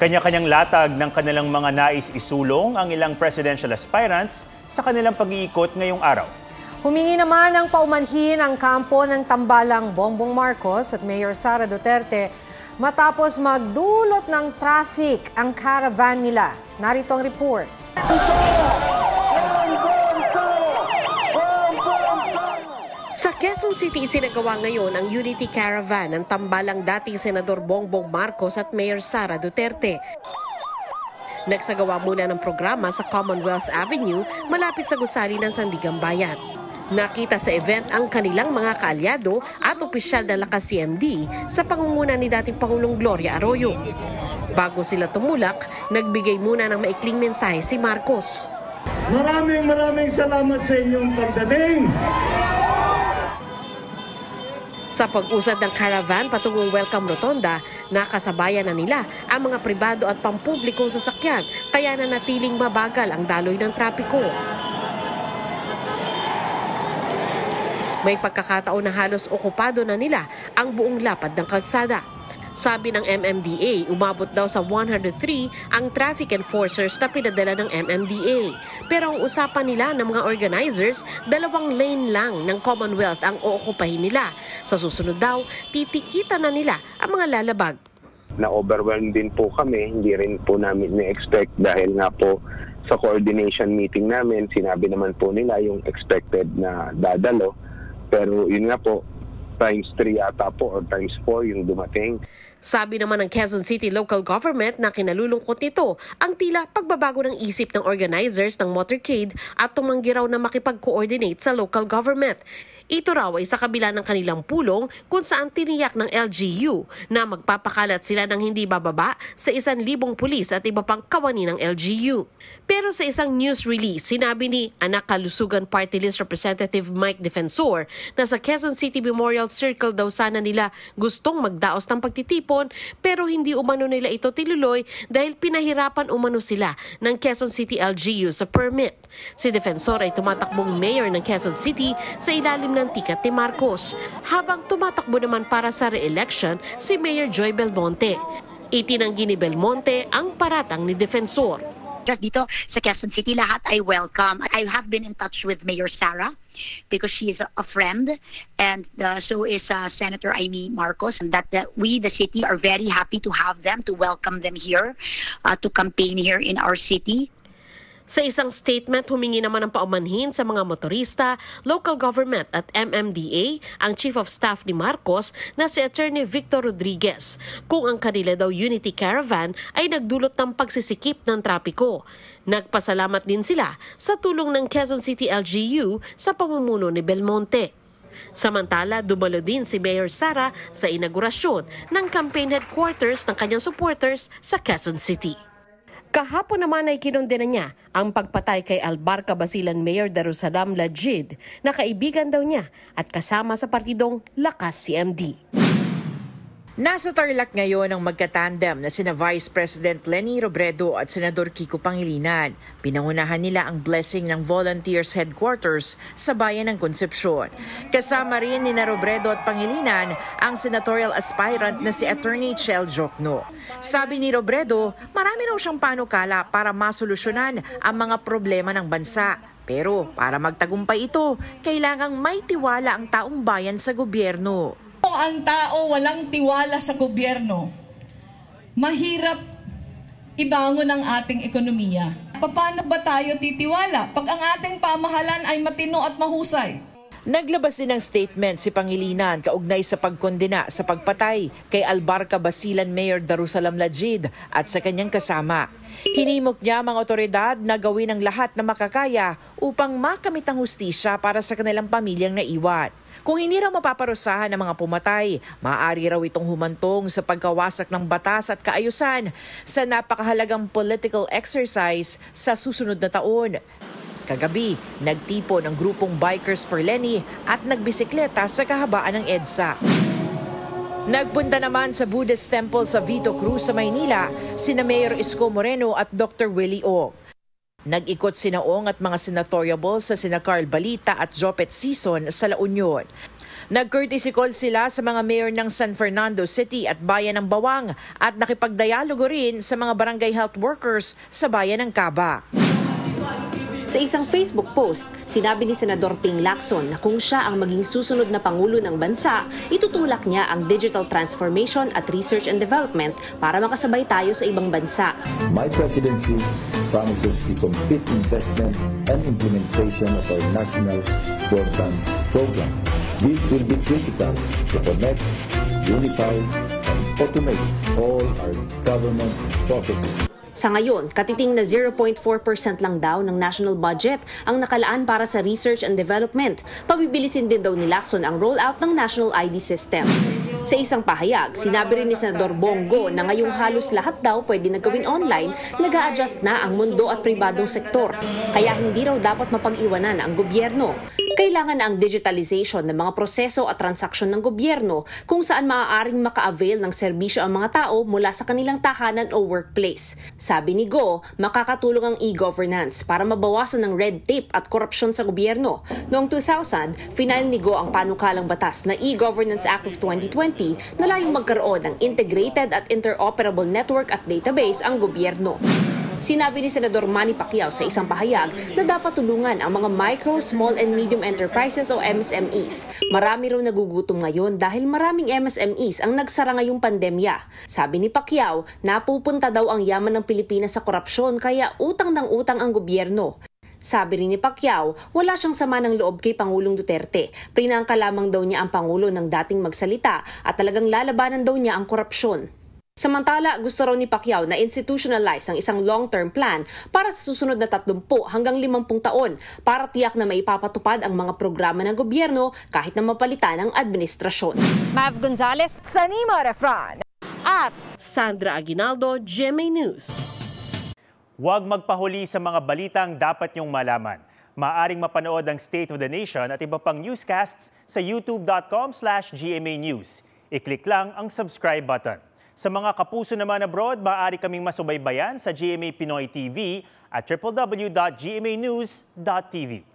Kanya-kanyang latag ng kanilang mga nais isulong ang ilang presidential aspirants sa kanilang pag-iikot ngayong araw. Humingi naman ng paumanhin ang kampo ng tambalang Bongbong Marcos at Mayor Sara Duterte matapos magdulot ng traffic ang caravan nila. Narito ang report. Sa Quezon City, isinagawa ngayon ang Unity Caravan ng tambalang dating Senador Bongbong Marcos at Mayor Sara Duterte. Nagsagawa muna ng programa sa Commonwealth Avenue malapit sa gusali ng Sandiganbayan. Nakita sa event ang kanilang mga kaalyado at opisyal na lakas CMD sa pangunguna ni dating Pangulong Gloria Arroyo. Bago sila tumulak, nagbigay muna ng maikling mensahe si Marcos. Maraming salamat sa inyong pagdating! Sa pag-usad ng caravan patungong Welcome Rotonda, nakasabayan na nila ang mga pribado at pampublikong sasakyan kaya nanatiling mabagal ang daloy ng trapiko. May pagkakataon na halos okupado na nila ang buong lapad ng kalsada. Sabi ng MMDA, umabot daw sa 103 ang traffic enforcers na pinadala ng MMDA. Pero ang usapan nila ng mga organizers, dalawang lane lang ng Commonwealth ang ookupahin nila. Sa susunod daw, titikita na nila ang mga lalabag. Na-overwhelmed din po kami, hindi rin po namin na-expect dahil nga po sa coordination meeting namin, sinabi naman po nila yung expected na dadalo. Pero yun nga po, times 3 ata po or times 4 yung dumating. Sabi naman ng Quezon City Local Government na kinalulungkot nito ang tila pagbabago ng isip ng organizers ng motorcade at tumanggi raw na makipag-coordinate sa local government. Ito raw ay sa kabila ng kanilang pulong kung saan tiniyak ng LGU na magpapakalat sila ng hindi bababa sa 1,000 pulis at iba pang kawani ng LGU. Pero sa isang news release, sinabi ni Anak Kalusugan Party List Representative Mike Defensor na sa Quezon City Memorial Circle daw sana nila gustong magdaos ng pagtitipon pero hindi umano nila ito tiluloy dahil pinahirapan umano sila ng Quezon City LGU sa permit. Si Defensor ay tumatakbong mayor ng Quezon City sa ilalim ng tikat ni Marcos, habang tumatakbo naman para sa re-election si Mayor Joy Belmonte. Itinanggi ni Belmonte ang paratang ni Defensor. Just dito sa Quezon City, lahat ay welcome. I have been in touch with Mayor Sara because she is a friend, and so is Senator Aimee Marcos, and that we, the city, are very happy to have them, to welcome them here, to campaign here in our city. Sa isang statement, humingi naman ng paumanhin sa mga motorista, local government at MMDA ang Chief of Staff ni Marcos na si Attorney Victor Rodriguez kung ang kanila daw Unity Caravan ay nagdulot ng pagsisikip ng trapiko. Nagpasalamat din sila sa tulong ng Quezon City LGU sa pamumuno ni Belmonte. Samantala, dumalo din si Mayor Sara sa inaugurasyon ng campaign headquarters ng kanyang supporters sa Quezon City. Kahapon naman ay kinondena niya ang pagpatay kay Al-Barka Basilan Mayor Darussalam Lajid na kaibigan daw niya at kasama sa partidong Lakas CMD. Nasa Tarlac ngayon ang magkatandem na sina Vice President Leni Robredo at Senador Kiko Pangilinan. Pinangunahan nila ang blessing ng Volunteers Headquarters sa bayan ng Concepcion. Kasama rin ni Robredo at Pangilinan ang senatorial aspirant na si Attorney Chel Diokno. Sabi ni Robredo, marami raw siyang panukala para masolusyonan ang mga problema ng bansa. Pero para magtagumpay ito, kailangang may tiwala ang taong bayan sa gobyerno. Kung ang tao walang tiwala sa gobyerno, mahirap ibangon ang ating ekonomiya. Paano ba tayo titiwala pag ang ating pamahalan ay matino at mahusay? Naglabas din ng statement si Pangilinan kaugnay sa pagkondena sa pagpatay kay Al-Barka Basilan Mayor Darussalam Lajid at sa kanyang kasama. Hinimok niya mga otoridad na gawin ang lahat na makakaya upang makamit ang hustisya para sa kanilang pamilyang naiwan. Kung hindi raw mapaparusahan ang mga pumatay, maaari raw itong humantong sa pagkawasak ng batas at kaayusan sa napakahalagang political exercise sa susunod na taon. Kagabi, nagtipon ang grupong Bikers for Lenny at nagbisikleta sa kahabaan ng EDSA. Nagpunta naman sa Buddhist Temple sa Vito Cruz sa Maynila, sina Mayor Isko Moreno at Dr. Willie O. Nag-ikot sina Ong at mga senatoryables sa sina Carl Balita at Jopet Season sa La Union. Nag-courtesy call sila sa mga mayor ng San Fernando City at Bayan ng Bawang at nakipagdialogo rin sa mga barangay health workers sa Bayan ng Caba. Sa isang Facebook post, sinabi ni Senador Ping Lacson na kung siya ang maging susunod na Pangulo ng bansa, itutulak niya ang digital transformation at research and development para makasabay tayo sa ibang bansa. My presidency promises the complete investment and implementation of our national broadband program. This will be critical to connect, unify, and automate all our government processes. Sa ngayon, katiting na 0.4% lang daw ng national budget ang nakalaan para sa research and development. Pabibilisin din daw ni Lacson ang rollout ng national ID system. Sa isang pahayag, sinabi rin ni Senador Bongo na ngayong halos lahat daw pwede na gawin online, nag-a-adjust na ang mundo at pribadong sektor. Kaya hindi raw dapat mapag-iwanan ang gobyerno. Kailangan ang digitalization ng mga proseso at transaksyon ng gobyerno kung saan maaaring maka-avail ng serbisyo ang mga tao mula sa kanilang tahanan o workplace. Sabi ni Go, makakatulong ang e-governance para mabawasan ng red tape at korupsyon sa gobyerno. Noong 2000, final ni Go ang panukalang batas na E-Governance Act of 2020 na layong magkaroon ng integrated at interoperable network at database ang gobyerno. Sinabi ni Senador Manny Pacquiao sa isang pahayag na dapat tulungan ang mga micro, small and medium enterprises o MSMEs. Marami raw nagugutom ngayon dahil maraming MSMEs ang nagsara ngayong pandemya. Sabi ni Pacquiao, napupunta daw ang yaman ng Pilipinas sa korupsyon kaya utang ng utang ang gobyerno. Sabi rin ni Pacquiao, wala siyang sama ng loob kay Pangulong Duterte. Prinangka lamang daw niya ang Pangulo ng dating magsalita at talagang lalabanan daw niya ang korupsyon. Samantala, gusto raw ni Pacquiao na institutionalize ang isang long-term plan para sa susunod na 30 hanggang 50 taon para tiyak na maipapatupad ang mga programa ng gobyerno kahit na mapalitan ang administrasyon. Mae Gonzalez, Sanima Refran at Sandra Aguinaldo, GMA News. Huwag magpahuli sa mga balitang dapat niyong malaman. Maaring mapanood ang State of the Nation at iba pang newscasts sa youtube.com/GMA News. I-click lang ang subscribe button. Sa mga kapuso naman abroad, maaari kaming masubaybayan sa GMA Pinoy TV at www.gmanews.tv.